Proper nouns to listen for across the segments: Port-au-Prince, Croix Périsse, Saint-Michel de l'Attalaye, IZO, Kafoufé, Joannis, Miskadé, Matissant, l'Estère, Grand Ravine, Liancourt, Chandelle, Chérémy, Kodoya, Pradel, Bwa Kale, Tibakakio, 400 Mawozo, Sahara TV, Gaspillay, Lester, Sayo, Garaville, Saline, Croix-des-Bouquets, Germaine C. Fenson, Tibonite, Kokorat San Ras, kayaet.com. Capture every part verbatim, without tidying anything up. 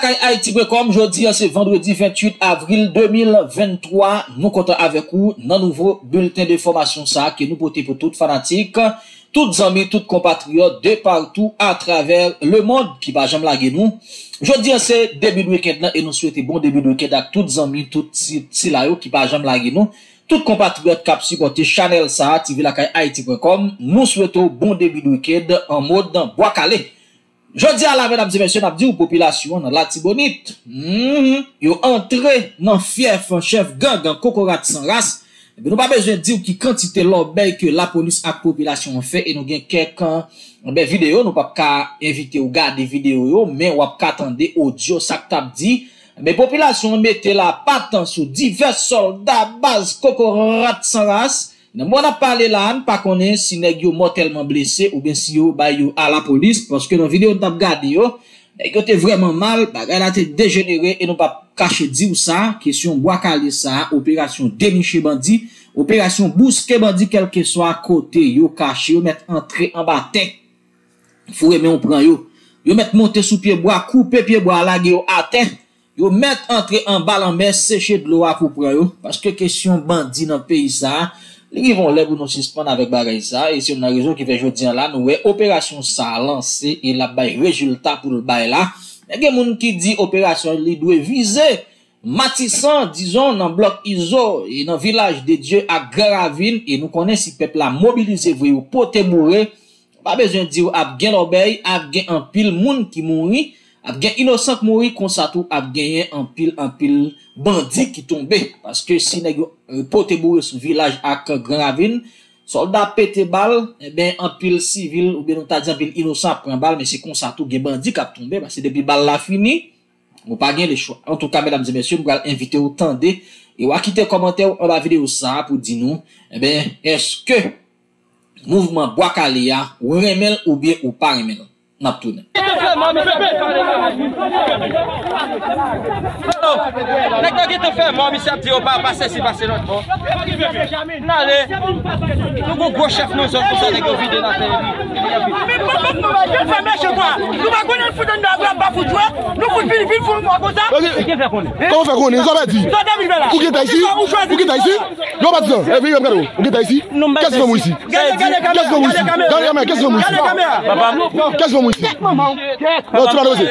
kayaet point com, jeudi, c'est vendredi vingt-huit avril deux mille vingt-trois. Nous comptons avec vous dans nouveau bulletin de formation ça que nous portons pour toutes fanatiques, toutes amis, toutes compatriotes de partout à travers le monde qui va jamais laguer nous. Jeudi, c'est début de week-end et nous souhaitons bon début de week-end à toutes amis, toutes si là qui va jamais laguer nous. Toutes compatriotes qui supportent Channel Sahara T V la kayaet point com, nous souhaitons bon début de week-end en mode Bwa Kale. Jeudi à la mesdames et messieurs, n'a dit aux populations dans la Tibonite, mm, yo entré dans fief chef gang en Kokorat San Ras. Et nous pas besoin de dire qui quantité l'obéi que la police à population ont fait et nous gain quelqu'un ben vidéo, nous pas ka inviter ou garder vidéo yo, mais ou pas attendre audio ça t'a dit. Mais population mettez la patte sous divers soldats base Kokorat San Ras. Nous avons parlé là, nous ne connaissons pas si nous sommes mortellement blessés ou bien si nous sommes à la police, parce que dans la vidéo nous avons regardé, nous sommes vraiment mal, nous avons dégénéré et nous ne pouvons pas cacher dire ça, question Bwa Kale ça, opération dénicher bandit, opération bousquer bandit, quel que soit à côté, nous cacher, nous mettre entrée en bas, il faut aimer, on prend, nous mettre monter sous pied bois, couper pied bois, la gueule à terre. Yo mettre entrée en bas, en mer, sécher de l'eau pour prendre, parce que question bandit dans le pays ça, ils vont là pour nous suspendre avec bagay ça, et c'est une raison qui fait jeudi là, nous ouais, opération ça a lancé, et la bail résultat pour le bail là. Mais il y a des gens qui dit opération, il doit viser Matissant, disons, dans le bloc I Z O, et dans le village de Dieu à Garaville, et nous connaissons si peuple là, mobilisez vous, vous pouvez mourir, pas besoin de dire, ap gen l'obéi, ap gen en pile, moun qui mouri, ap gen innocent qui mouri, kon sa tou, ap gen en pile, en pile, bandit qui tombe, parce que si nous pote bourre sous village à Grand Ravine, soldat pété balle, eh ben, en pile civil, ou bien, on t'a dit en pile innocent prend balle, mais c'est comme ça tout, gen bandit qui a tombé, parce que depuis balle la fini, on pas gagné les choix. En tout cas, mesdames et messieurs, nous allons inviter au temps de, et ou à quitter commentaire en la vidéo ça, pour dire nous, eh ben, est-ce que, mouvement Bwa Kale a, ou remel, ou bien, ou pas remel? N'a pas tourné. Nèg ki te fait mort, monsieur dit on pas passer si passer l'autre bon. N'allez. Nous go gros chef nous on pour nèg vide dans terre. Nous pas marcher quoi. Nous pas connaître pour donner la pas pour toi. Nous pour pile pile pour moi comme ça. Qu'est-ce faire connait? Comment faire connait? Ça va dire. Où que t'as ici? Où que t'as ici? Non pas dedans. Et puis on regarde. Où que t'as ici? Qu'est-ce qu'on ici? Qu'est-ce qu'on ici? Qu'est-ce qu'on ici? Maman. Dis-moi directement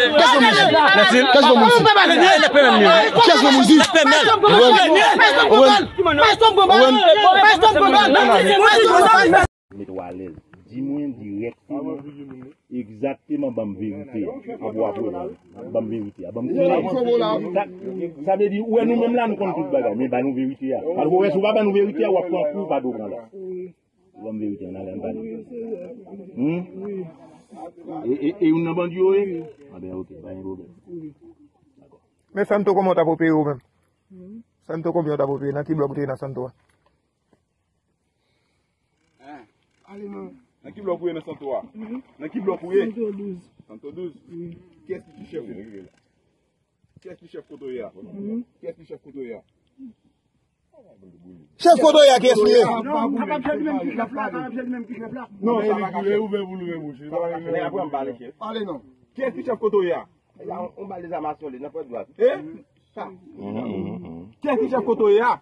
exactement la vérité. Ça veut dire que nous-mêmes là nous comptons tout le mais nous vérité. Parce que si nous vérité, on prend tout le vérité, on et on a vendu oui. Ah ben ok, pas de problème. Mais ça me tombe comment t'as popé ou même? Ça me tombe combien t'as popé? Dans qui bloc t'es dans Santoa? Hein? Allez non. Dans qui bloc t'es dans Santoa? Dans qui bloc t'es? cent douze. cent douze. Qu'est-ce qui chef là? Qu'est-ce qui chef Kodoya? Qu'est-ce qui chef Kodoya? Chef Kodoya qui est lié. Non, ça va faire même qui la plaque, ça va faire même qui la plaque. Non, ça va faire ouvert vous le bouche. Mais après on parle chef. Allez non. Qui est chef Kodoya? On va les amasser les n'importe droite. Eh ça. Qui est chef Kodoya?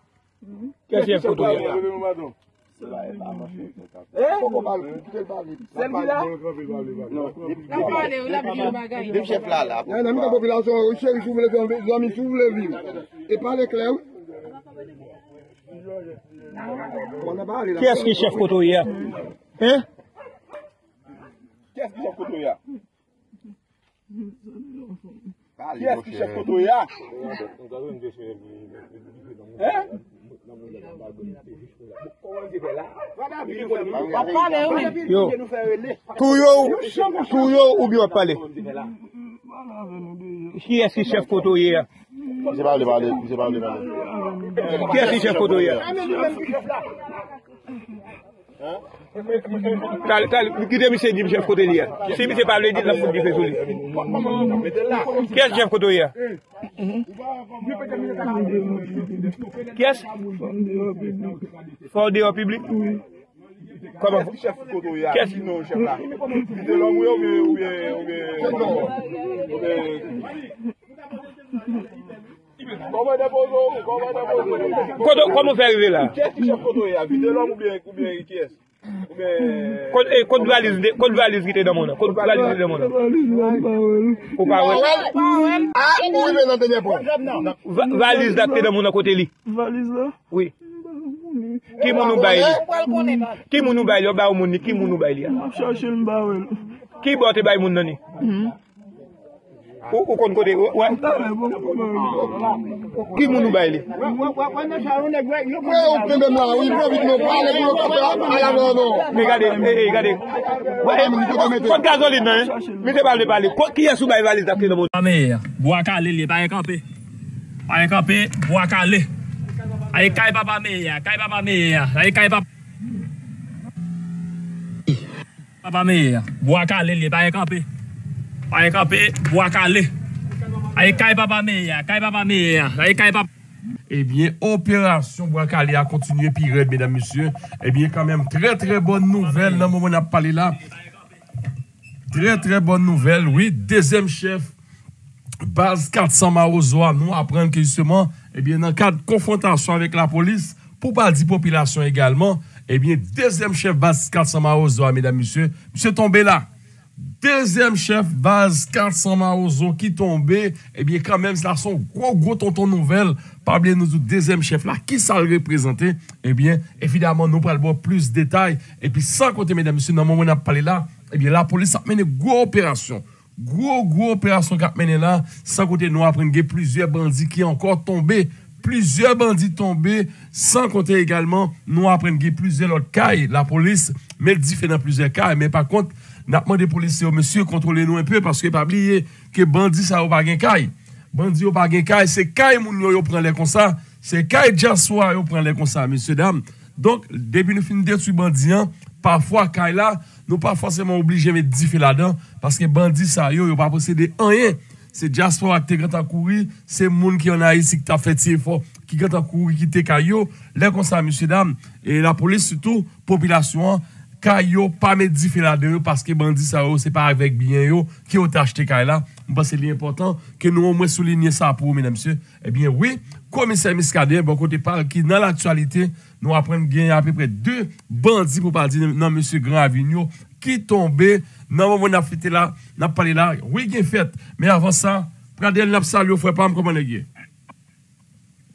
Qui est chef Kodoya? C'est là elle va marcher. Eh on parle, tu le parles. C'est là. Non, on parle, on a bien bagaille. Le chef là là. Non, la population cherche vous voulez vous mis vous voulez vivre. Et parler clair. Qui est-ce qui est chef Kotoya? Hein? Qui est-ce qui est chef Kotoya? Qui est-ce qui est chef Kotoya? Hein? Touyo ou bien parler? Qui est-ce qui est chef Kotoya? Je parle parler, je parle parler. Qui est-ce qui chef Kodoya? Hein? Tal tal, qui est-ce qui chef Kodoya? Si monsieur parle dit la foule qui fait joli. Qui est-ce chef Kodoya? Qui est-ce? Fondé au public. Comment chef Kodoya? Qu'est-ce qui non chef là? De l'homme ou bien ou bien ou bien Comment vous arrivez là? Quand vous allez visiter dans mon nom, quand vous allez visiter dans mon nom, vous parlez. Ah, vous venez dans téléphone. Valise d'acté dans mon côté. Valise là? Oui. Qui m'a nous baillé? Qui m'a nous baillé? Qui m'a nous baillé? Qui m'a te baillé mon nani? Ou qu'on connaît, ouais. Qui nous baille? Regardez, regardez. Quoi de gasoline, hein? Mais c'est pas le balai. Qui est sous valise d'après le mot? Ma mère, Bwa Kale, il est pas campé. Pas campé, Bwa Kale. Aïe, caille papa mère, caille papa mère, aïe, caille papa. Papa mère, Bwa Kale, il est pas campé. Aïe campé, Bwa Kale. Aïe caille papa mère, caille papa mère, aïe caille papa. Eh bien, opération Bwa Kale a continué puis red, mesdames, messieurs. Eh bien, quand même, très très bonne nouvelle dans le moment où on a parlé là. Très très bonne nouvelle, oui. Deuxième chef, base quatre cents Mawozo, nous apprendre que justement, eh bien, dans le cadre de confrontation avec la police, pour pas dire population également, eh bien, deuxième chef base quatre cents Mawozo, mesdames, messieurs, monsieur tombé là. Deuxième chef base quatre cents Mawozo qui tombait, eh bien quand même, ça sont gros gros tonton nouvelle. Pas bien nous du deuxième chef là, qui ça le représenter? Eh bien, évidemment, nous pourrons voir plus de détails. Et puis sans compter, mesdames et messieurs, dans le moment où on a parlé là, eh bien la police a mené une grosse opération. Gros gros opération qui a mené là. Sans compter, nous apprenons plusieurs bandits qui sont encore tombés. Plusieurs bandits tombés, sans compter également, nous apprenons plusieurs autres cas. La police met différents dans plusieurs cas, mais par contre, nous avons demandé aux policiers, monsieur, contrôlez-nous un peu, parce que pas oublier que bandits, ça n'a pas de caille. Bandits, ça n'a pas de caille. C'est caille, nous prenons les comme ça. C'est caille, Jassoua, nous prenons les comme ça, messieurs, dames. Donc, depuis nous finissons de tuer bandits, parfois, caille là, nous pas forcément obligés de differ là-dedans, parce que bandits, ça n'a pas possédé rien. C'est Jassoua qui est en courir, c'est les gens qui en a ici, qui ont fait si fort, qui est en courir, qui est caillot. Les comme ça, messieurs, dames. Et la police, surtout, population, Kayo, pas mettre différent là-dedans parce que bandit ça, c'est pas avec bien yo qui ont acheté Kay là. Je pense que c'est important que nous au moins souligner ça pour vous, mesdames et messieurs. Eh bien, oui, commissaire Miskadé, bon côté parle qui, dans l'actualité, nous apprenons gagner à peu près deux bandits, pour pas dire, non, monsieur Grand Ravine, qui tombé. Non, on a fêté là, on a parlé là. Oui, il y a fête. Mais avant ça, prenez le salut, il faut pas me commander.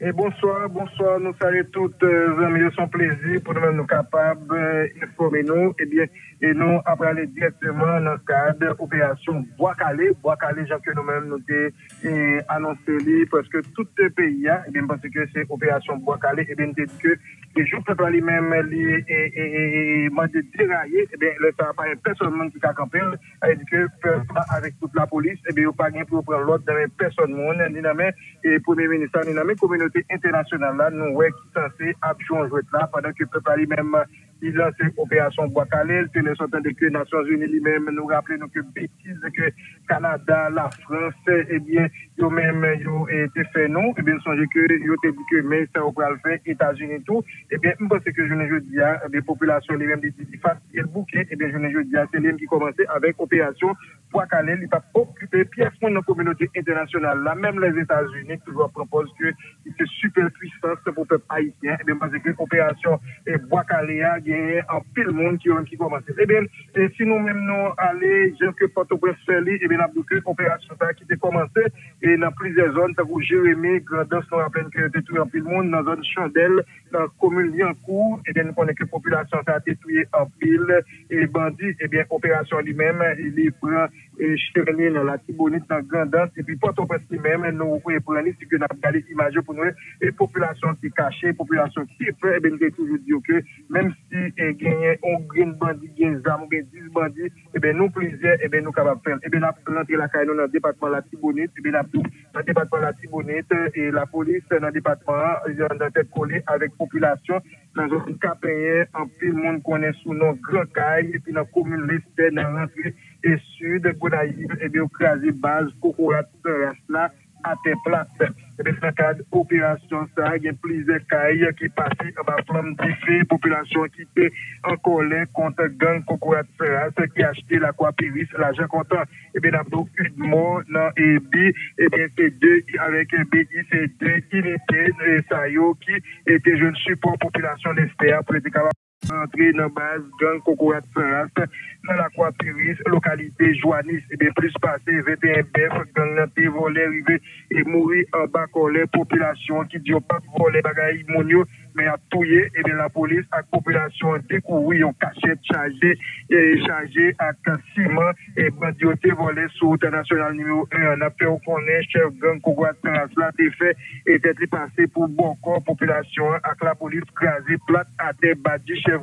Et bonsoir, bonsoir, nous saluons toutes les amis, son plaisir pour nous nous capables d'informer nous. Et bien, et nous, après aller directement dans le cadre d'opération Bwa Kale, Bwa Kale, j'ai que nous-mêmes nous avons annoncé parce que tout le pays, et bien, parce que c'est opération Bwa Kale, et bien, nous dit que les jours préparés lui-même, et m'a déraillé, et bien, le ça apparaît personnellement qui a campé, et dit que avec toute la police, et bien, il n'y a pas de pour prendre l'autre, mais personne, ni dans et premier ministre, ni dans la communauté international là, nous, ouais, qui censé abjouer là, pendant que le peuple lui-même, il lance l'opération Bwa Kale, que les sortants des Nations Unies lui-même nous rappelent que bêtises que Canada, la France, eh bien, ils ont même été fait non, eh bien, songez que, ils ont dit que, mais ça, on peut le faire, États-Unis et tout, eh bien, je pense que je ne dis pas, les populations lui-même, des face et le bouquet, eh bien, je ne dis pas, c'est lui qui commençait avec l'opération Bwa Kale, il va occuper pièce de la communauté internationale, là, même les États-Unis, toujours propose que, c'est super puissance pour le peuple haïtien, eh bien, parce que l'opération Bwa Kale a gagné en pile monde qui ont commencé. Eh bien, et si nous-mêmes nous allons, je que Port-au-Prince Ferli, eh bien, l'opération qui a commencé, et dans plusieurs zones, ça vous Jérémy, Grandin, nous rappelons que détruit en pile monde, dans la zone Chandelle, dans la commune Liancourt, eh bien, nous connaissons que la population a détruit en pile, et les bandits, eh bien, l'opération lui-même, il est prend, et Chérémy, dans la Tibonite, dans Grandin, et puis Port-au-Prince lui-même, nous reprenons, c'est que nous avons regardé l'image pour nous. Et population qui est cachée, population qui est prête, ben, j'ai toujours dit que même si il y a un green bandit, il y a un zam, il y a dix bandits, et ben, nous plusieurs, et ben, nous capables de faire. Et ben, nous l'entrée la caille dans le département de la Tibonite, et ben, dans le département de la Tibonite, et la police dans le département, ils ont tête collée avec population, dans un capéen, en plus, le monde connaît sous nos grands cailles, et puis dans la commune Lester, dans l'entrée et sud, Gonaïve, et bien, au crasé base, Kokorat San Ras là, à tes plans. Et dans le cadre de l'opération, il y a plusieurs cailles qui passent en plan de population qui paie en colère contre gang Kokorat San Ras qui a acheté la Croix Périsse, l'argent comptant. Et bien, d'abord, une mort dans Ebi, et bien, c'est deux, avec un B I, c'est deux unités de Sayo qui étaient jeunes support population Lester, prédicament. Entrer dans la base Grand Kokorat San Ras, dans la Croix Périsse, localité Joannis, et bien plus passé vingt et un bœufs, gang la té volé, rivé et mourir en bas colère, population qui dit pas voler bagaille monio, mais a touillé, et bien la police à population découvrit un cachette chargé et chargé à ciment et bandioté volé sous international numéro un. On a fait connaître chef Grand Kokorat San Ras là, t'es fait et t'es passé pour bon corps, population avec la police crasée, plate à terre badi chef.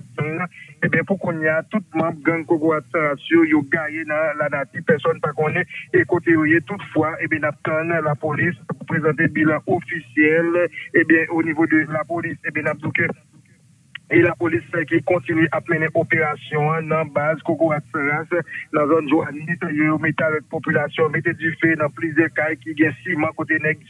Et bien pour qu'on y a tout le monde gang Kokorat San Ras yo gaillé dans la nature, personne pas connaît et côté toutefois et bien attendre la police pour présenter bilan officiel et bien au niveau de la police et bien abdouké. Et la police qui continue à mener opération dans la base Kokorat San Ras, dans la zone Joannis, ils mettent avec la population, mettez du feu dans plusieurs cailles qui gagnent ciment côté Nègre,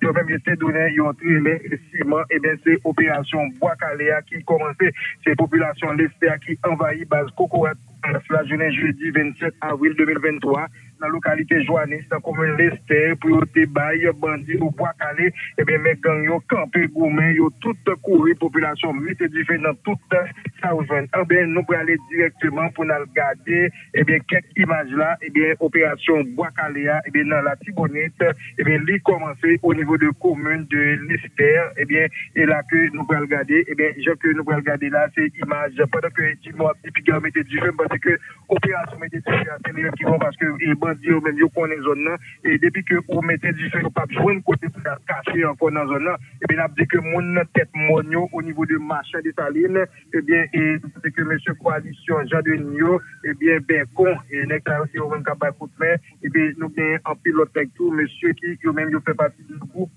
ils ont même été donnés, ils ont trimé ciment, et bien c'est opération Bwa Kale qui commence, c'est population Lester qui envahit base Kokorat San Ras la journée jeudi vingt-sept avril deux mille vingt-trois. Dans la localité Joannis, dans la commune Lester, pour les bails, bandits ou Bwa Kale, et bien mes gangs, ils ont campé, ils ont tout couru, population, mettez du feu dans toute ça. Eh bien, nous pouvons aller directement pour nous regarder, et bien, quelques images là, et bien, opération Bwa Kale, et bien, dans la Tibonite, et bien, lui commencer au niveau de commune de l'Estère, et bien, et là que nous pouvons regarder, et bien, je que nous pouvons regarder là, c'est image, pendant que les gens ont mis du feu, parce que opération mettez du feu, c'est les gens qui vont parce que, Dieu même yo connaît zone là et depuis que on mettait du feu pas joindre côté pour cacher encore dans zone là et bien on dit que mon tête monio au niveau de marché de Saline et bien et c'est que monsieur coalition Jean de Nio et bien ben con et nèg ça aussi on capable coup de main et bien nous bien en pilote avec tout monsieur qui yo même yo fait partie du groupe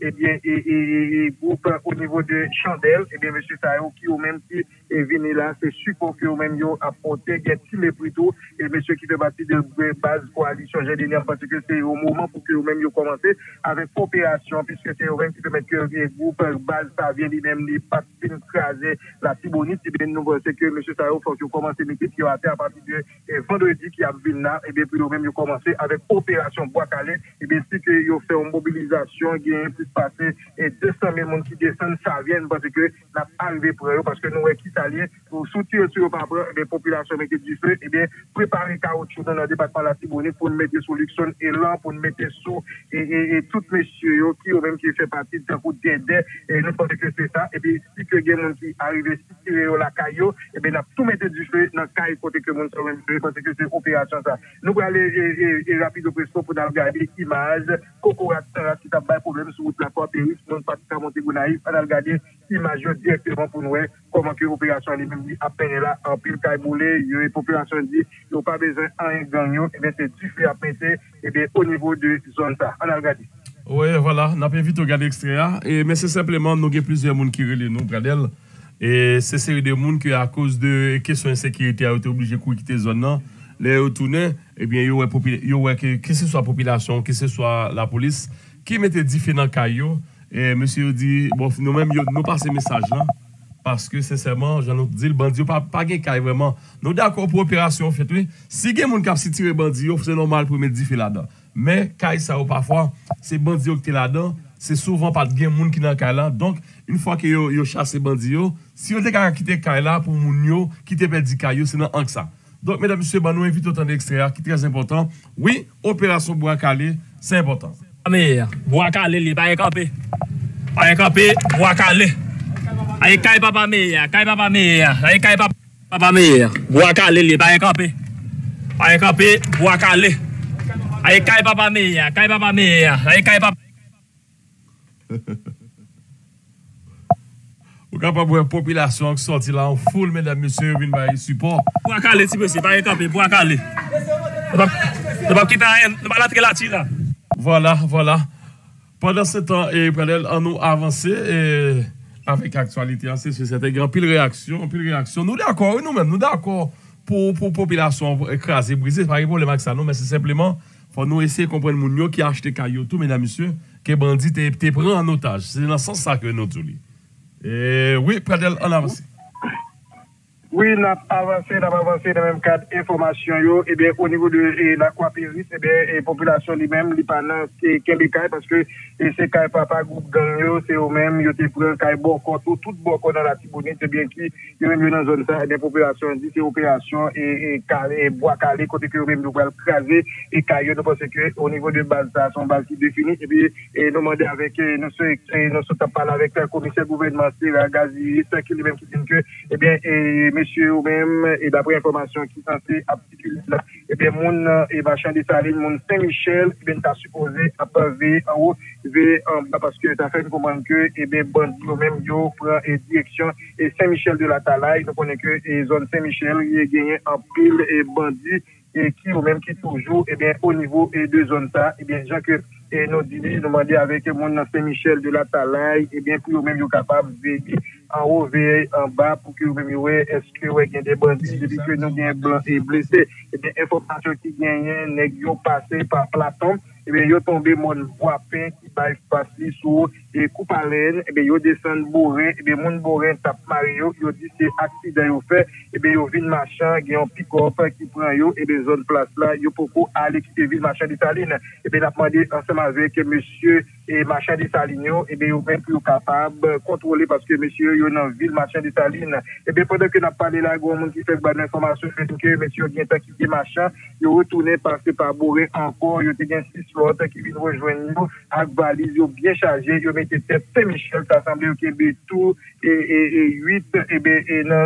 et bien et groupe au niveau de Chandelle et bien monsieur Sayo qui au même qui est venu là c'est support que au même yo apporter get les plutôt et monsieur qui fait partie de base coalition générale parce que c'est au moment pour que vous-même vous commencez avec coopération puisque c'est vous-même qui permet que les groupes base ça vient lui-même les pas craser la Tibonite et bien nous c'est que monsieur Sayo faut que vous commencez l'équipe qui va faire à partir de vendredi qui a vu là et bien puis vous-même vous commencez avec opération Bwa Kale et bien si que vous faites une mobilisation il y a plus passé et deux cent mille monde qui descendent ça vient parce que n'a arrivé pour eux parce que nous qui s'allient pour soutenir sur les populations mettez du feu et bien préparer caoutchouc dans le département de la Tibonite pour nous mettre sous l'Ixon et là, pour nous mettre sous et, et, et tous les messieurs qui ont même qui fait partie de la route d'aider et nous pensons que c'est ça. Et puis, si que gens qui arrivent, si tu es la caillou, et bien, nous tout mettre du feu dans la caille côté que nous sommes parce que c'est opération ça. Nous allons aller rapidement pour regarder l'image. Kokorat San Ras qui a un problème sur la Croix Périsse, nous ne pouvons pas monter pour naïf, on va regarder l'image directement pour nous voir comment que l'opération est même à peine là, en pile caille moulée, la population dit, ils n'ont pas besoin d'un gagnant, et bien, c'est du fait à péter et bien, au niveau de zone ça. On a regardé. Oui, voilà, on a bien vite regardé l'extrait. Mais c'est simplement, nous avons plusieurs personnes qui relèvent nous, Bradel. Et c'est série de personnes qui, à cause de questions de sécurité, ont été obligées de quitter la zone. Non? Les retournés, eh bien, ils ont que ce soit la population, que ce soit la police, qui mettait du feu dans le caillou. Et monsieur dit, bon, nous-mêmes, nous passons ce message-là. Parce que, sincèrement, j'en ai dit, le bandit n'a pas de caille vraiment. Nous sommes d'accord pour l'opération, fait, oui. Si il y a des gens qui tirent les bandits, c'est normal pour mettre du là-dedans. Mais, caille, ça, parfois, c'est bandits qui sont là-dedans, c'est souvent pas de gens qui sont là. Donc, une fois que vous chassez les bandits, si vous avez quitté caille là pour vous quitter perdu caille, c'est dans ça. Donc, mesdames et messieurs, nous invitons autant d'extraits qui est très important. Oui, opération Bwa Kale, c'est important. Bwa Kale, il n'est pas écapé. Pas écapé, Bwa Kale. Aïe kay papa meya, kay papa meya, aïe kay papa meya, Bwa Kale li pa camper. Pa camper, Bwa Kale. Aïe kay papa meya, kay papa meya, aïe kay papa. Ou capable voir population qui sorti là en foule mesdames messieurs vinn ba support. Bwa Kale ti monsieur pa camper, Bwa Kale. Ne pas quitter rien, ne pas rentrer là-dessus là. Voilà, voilà. Pendant ce temps et on nous avancer et avec l'actualité, c'est sûr, c'était grand. Pile réaction, pile réaction. Nous d'accord, nous-mêmes, nous d'accord pour la population écrasée, brisée. Ce n'est pas un problème avec ça, non, mais c'est simplement faut nous essayer de comprendre les gens qui achètent caillou tout, mesdames et messieurs, que les bandits te prennent en otage. C'est dans ce sens que nous tous. Et oui, Pradel, on avance. Oui, on a avancé, on a avancé dans le même cadre d'information. Eh bien, au niveau de la Croix Périsse, eh bien, la population lui-même, les panneaux, c'est Québécois, parce que c'est Kaye Papa, groupe gang, c'est eux-mêmes, ils ont été pris, Kaye Bokot, tout Bokot dans la Tibonite, eh bien, qui, ils même dans la zone, ça, des populations, dit, c'est opération, et Bwa Kale, côté que eux-mêmes, nous allons craser, et Kaye, nous pensons qu'au niveau de base, ça, son base qui définit, eh bien, et nous demandons avec, nous sommes parlé avec le commissaire gouvernement, c'est la Gazi, c'est qui lui-même qui dit que, eh bien, et monsieur ou même, et d'après information qui sont aptitude, et bien, mon, et machin de Saline, mon Saint-Michel, et bien, t'as supposé à pavé en haut, parce que t'as fait une commande que, et bien, bandit ou même, yo, prend, et direction, et Saint-Michel de l'Attalaye, donc on est que, et zone Saint-Michel, il est gagné en pile, et bandit, et qui ou même, qui toujours, et bien, au niveau, et de zone ça, et bien, Jean que, et nous demandons avec mon Saint-Michel de l'Attalaye, et bien, pour eux-mêmes, ils sont capables de veiller en haut, veiller en bas, pour que eux-mêmes, est-ce que y a des bandits, depuis que nous sommes blancs et blessés, et bien, information qui gagne, nest passé par Platon, et bien, ils tombé mon voie pain qui va passer sur les coupes à laine, et bien, ils descendent bourré, et bien, mon bourré tape Mario, ils disent c'est accident, fait, et bien, ils viennent machin, ils ont pick-up qui prend, et bien, zone place là, ils pourront aller quitter ville machin de Saline, et bien, ils ont demandé ensemble avec monsieur et machin de Saline, et bien, ils même plus capables de contrôler parce que monsieur, ils sont dans ville machin de Saline, et bien, pendant que nous parlons là, il y a des gens qui fait bonne information, que monsieur, il y a des qui dit machin, ils retournent passer par bourré encore, ils ont des qui viennent rejoindre nous, avec valise, bien chargé, ils mettent tête Saint-Michel, ça semblait au Québec tout, et huit, et bien,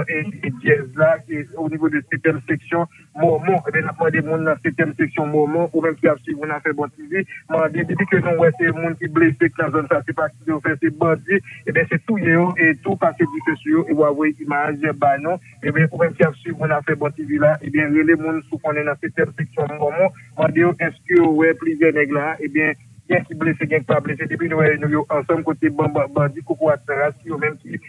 et dièse là, au niveau de septième section, Mormon, et bien, on a des gens dans septième section Mormon, ou même qui a suivi, on a fait bon T V, on a dit que non, ouais, c'est les gens qui blessent, que dans la zone, ça, c'est pas qui ont fait, c'est bandit, et bien, c'est tout, et tout, passé du feu sur eux, et vous avez image, bah non, et bien, ou même qui a suivi, on a fait bon T V là, et bien, les gens sous qu'on est dans septième section Mormon, on a dit, est-ce que, ouais, plusieurs là, et bien, qui est blessé, qui est pas blessé, depuis nous sommes ensemble côté bandit, Kokorat San Ras, qui ont même tué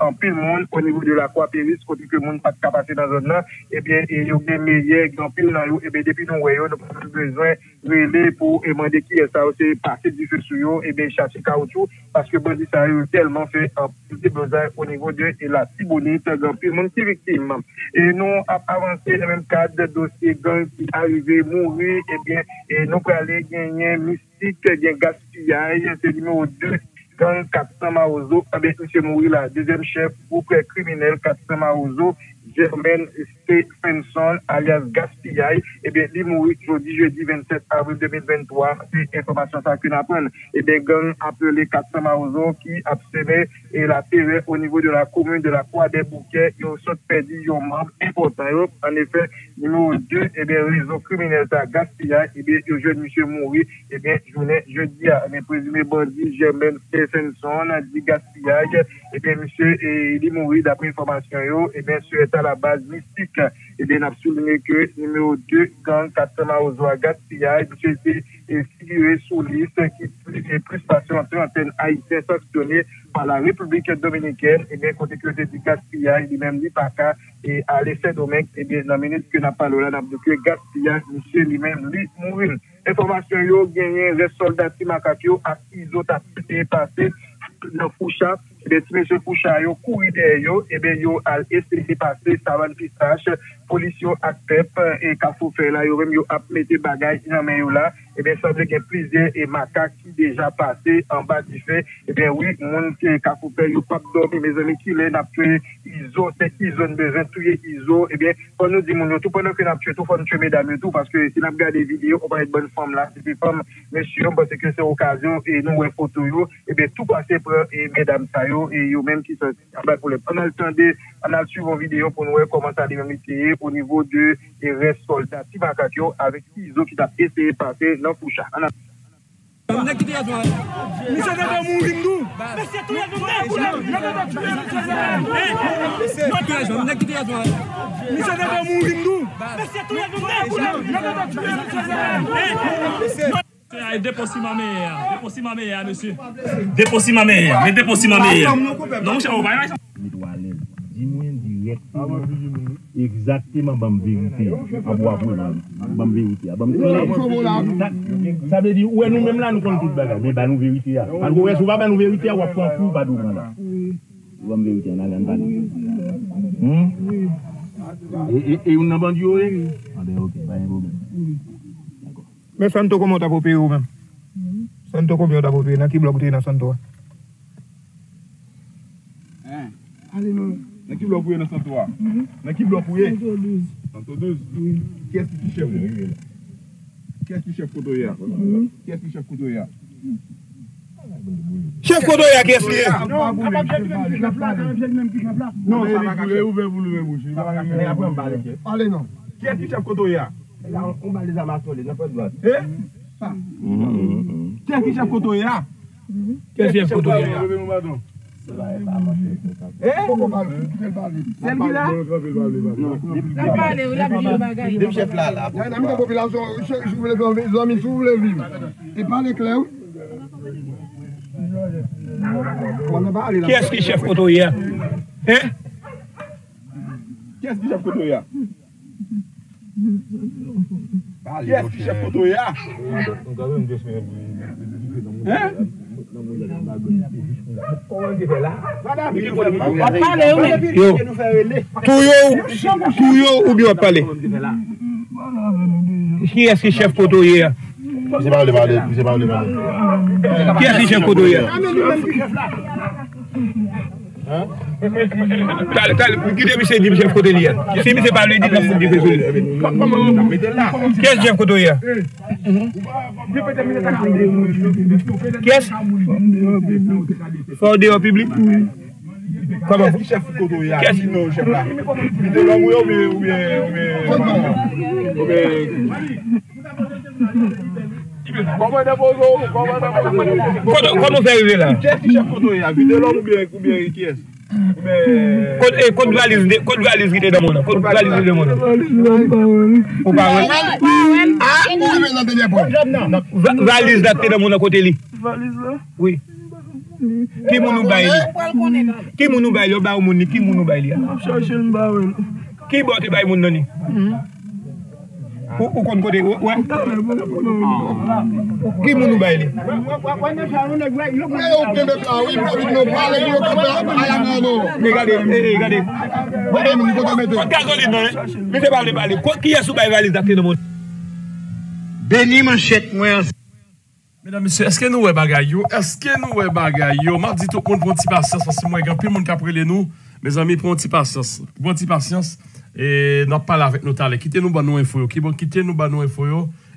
en pile monde au niveau de la Croix Périsse, côté que le monde n'a pas passé dans la zone là, et bien, il y a des meilleurs qui ont pile dans l'eau, et bien, depuis nous avons besoin de relais pour demander qui est ça, c'est passer du feu sur eux, et bien, chercher caoutchouc, parce que bandit, ça a tellement fait un petit besoin au niveau de la Tibonite, grand pile monde qui est victime. Et nous avons avancé dans le même cadre de dossier gang qui arrivait, mourir, et bien, et nous allons aller gagner Mystique, gagner Gaspillay, c'est numéro deux. Gang quatre cents Mawozo, avec M. Mouri, la deuxième chef, groupe criminel quatre cents Mawozo, Germaine C. Fenson, alias Gaspillay, et bien, il mourit aujourd'hui, jeudi vingt-sept avril deux mille vingt-trois, c'est information ça qu'on apprend. Et bien, gang appelé quatre cents Mawozo qui abstenait et la terre au niveau de la commune de la Croix-des-Bouquets, ils ont perdu un membre important. En effet, numéro deux, et bien, réseau criminel ça, Gaspillay, et bien, le jeune monsieur Mouri, et bien, journée, jeudi, à mes présumés bandits, Germaine C. Fenson, dit Gaspillay, et bien, monsieur, et il mourit d'après information, et bien, sur à la base mystique. Et bien, on a souligné que numéro deux, gang quatre cents Mawozo à Gaspillay, monsieur était figuré sous liste qui est plus passé entre antenne haïtienne sanctionnée par la République dominicaine. Et bien, côté que dit Gaspillay, il même dit Paka et à l'essai domaine, et bien, dans la minute que n'a pas là, on a dit que Gaspillay, monsieur lui-même, lui, mourir. Information, yo, gagné, les soldats Timakakio à I Z O, t'as été passé dans Foucha. Les messieurs Foucha, ils ont couru derrière eux, et bien, ils ont essayé de passer Savane Pistache, policiers à Pep, et Kafoufé, là, ils ont appelé des bagages, ils ont là, et bien, ça veut dire qu'il y a plusieurs et macaques qui déjà passé en bas du fait, et bien, oui, mon qui Kafoufé, ils n'ont pas dormi, mes amis, qui l'ont tué, ils ont, c'est qu'ils ont besoin de tuer, ils ont, et bien, quand nous disons, tout pendant que nous avons tué, tout, faut nous tuer, mesdames et tout, parce que si nous regardons des vidéos, on va être bonne femme là, c'est des femmes, messieurs, parce que c'est l'occasion, et nous, on photo, et bien, tout passer pour, et mesdames, ça et eux même qui sont en bas pour les on a le temps de on a suivi une vidéo pour nous voir comment ça a été au niveau de des restes soldats Tibakakio avec I Z O qui a essayé de passer dans Foucha. On a quitté à toi. Nous sommes dans mon ringou. Mais c'est tout le monde. On a quitté à toi. Nous sommes dans mon ringou. Mais c'est tout le monde. Déposez ma mère, déposez ma mère, monsieur. Déposez ma mère, mais déposez ma mère. Non, je ne vais pas. directement, exactement, bam vérité, à boire pour bam vérité, bam vérité. Ça veut dire, ouais, nous-mêmes là, nous comptons tout bagage, mais bah nous vérité là. Alors, ouais, si vous avez nous vérité, on va prendre pour, bah nous là. Vous avez vérité, on a gagné pas. Hum? Et on a vendu au riz? Ah ben ok, pas de problème. Mais Santo, comment t'as popé ou même? Santo, combien t'as popé? Dans qui bloc t'es dans Santo? Allez, non. Dans qui bloc dans Santo? Dans qui bloc Santo douze. Santo douze? Oui. Qui est-ce qui chef? Qui est-ce qui chef Kodoya? Qui est-ce qui chef Kodoya? Chef Kodoya, qui est-ce qui est? Non, ça va bien même qui s'appelle là. Non, ça va bien. Vous voulez vous lever, vous. Allez, non. Qui est-ce qui chef Kodoya? Là, on bat les amateurs, les n'importe quoi. Eh? Ça. Qui est-ce qui chef Kodoya? Qui est-ce qui chef Kodoya? Eh? Celle qui là? Non. Le chef là, là. Il y a une population, je voulais que les amis, si vous voulez vivre. Et pas les clés. Qui est-ce qui chef Kodoya? Eh? Qui est-ce qui chef Kodoya? Qui est-ce qui chef Kodoya? Hein? Tout ou bien parler? Qui est-ce qui chef Kodoya? C'est pas le parler, c'est pas le parler. Qui est-ce qui chef Kodoya? Hein? Qui est-ce qui chef Kodoya? Si monsieur parle, il dit la foule du réseau. Qui est-ce qui chef Kodoya? Qui est-ce? Fondé au public? Comment? Qui est-ce chef Kodoya? Qui est-ce qui chef là? De l'homme ou bien ou bien. Comment vous arrivez là? Qui est-ce qui chef Kodoya? Vite l'homme ou bien qui est-ce? Code valise, code valise qui est dans mon nom. Code valise de mon nom. Ou pas? Ah, vous avez dans le téléphone. Valise là, c'est dans mon côté. Valise là? Oui. Qui m'a nous baillé? Qui m'a nous baillé? Qui m'a nous baillé? Qui m'a nous baillé? Ou qu'on côté ouais qui m'a nous baillé regardez regardez mais c'est pas le parler qui est sous bail valise dans le monde béni manchette moi. Mesdames, messieurs, est-ce que nous ouais bagaille yo? Est-ce que nous ouais bagaille yo? M'a dit tout le monde prend petit patience parce que moi grand pile monde qui après nous mes amis prend petit patience prend petit patience. Et nous parlons avec nos talents. Quittez-nous, nous nous info. Quittez-nous, nous info.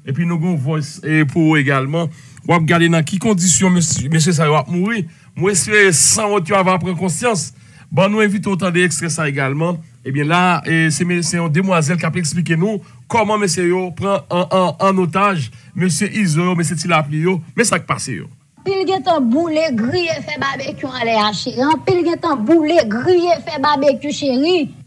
Et puis nous avons une voice pour également. Vous regardez dans quelles conditions M. Sayo a mouru. Moi, espère sans votre tu avoir pris conscience. Bon, nous invitons autant d'extraits de ça également. Et bien là, c'est une demoiselle qui a expliqué nous comment M. Sayo prend en otage M. Izo, M. Tilaplio, mais ça qui passe. Pile getan boule grillé fait barbecue en les haché. Pile getan boule grillé fait barbecue chérie.